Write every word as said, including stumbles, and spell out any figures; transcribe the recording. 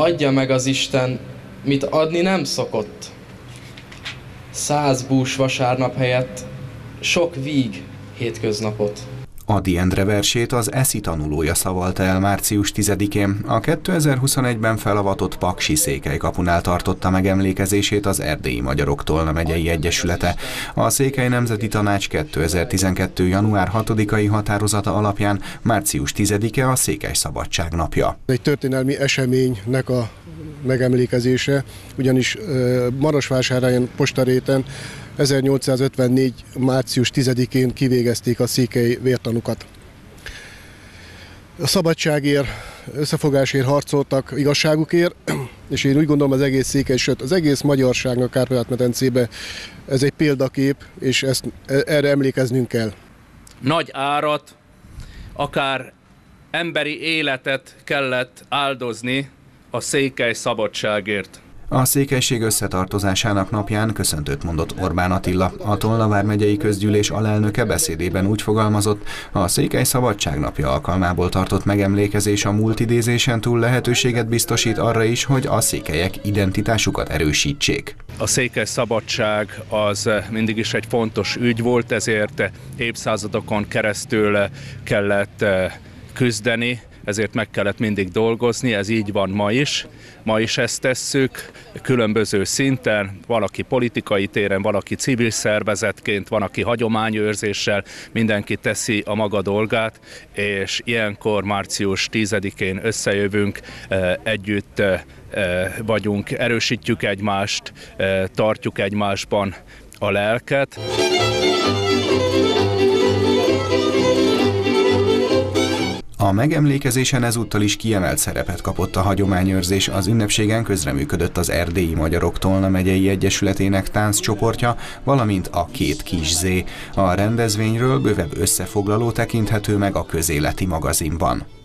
Adja meg az Isten, mit adni nem szokott. Száz bús vasárnap helyett sok víg hétköznapot. Ady Endre versét az eszi tanulója szavalta el március tizedikén. A kétezer-huszonegyben felavatott Paksi-Székely kapunál tartotta megemlékezését az Erdélyi Magyarok Tolna megyei egyesülete. A Székely Nemzeti Tanács kétezer-tizenkettő január hatodikai határozata alapján március tizedike a Székely Szabadság napja. Egy történelmi eseménynek a megemlékezése, ugyanis Marosvásárhelyen, Postaréten ezernyolcszázötvennégy március tizedikén kivégezték a székely vértanúkat. A szabadságért, összefogásért harcoltak, igazságukért, és én úgy gondolom, az egész székely, sőt az egész magyarságnak Kárpát-medencébe ez egy példakép, és ezt, erre emlékeznünk kell. Nagy árat, akár emberi életet kellett áldozni a székely szabadságért. A székelység összetartozásának napján köszöntőt mondott Orbán Attila. A Tolna vármegyei közgyűlés alelnöke beszédében úgy fogalmazott, a Székely Szabadság napja alkalmából tartott megemlékezés a múlt idézésen túl lehetőséget biztosít arra is, hogy a székelyek identitásukat erősítsék. A székely szabadság az mindig is egy fontos ügy volt, ezért évszázadokon keresztül kellett küzdeni, ezért meg kellett mindig dolgozni, ez így van ma is. Ma is ezt tesszük, különböző szinten, valaki politikai téren, valaki civil szervezetként, van, aki hagyományőrzéssel, mindenki teszi a maga dolgát, és ilyenkor március tizedikén összejövünk, együtt vagyunk, erősítjük egymást, tartjuk egymásban a lelket. A megemlékezésen ezúttal is kiemelt szerepet kapott a hagyományőrzés, az ünnepségen közreműködött az Erdélyi Magyarok Tolna megyei egyesületének tánccsoportja, valamint a Két Kiss Z. A rendezvényről bővebb összefoglaló tekinthető meg a közéleti magazinban.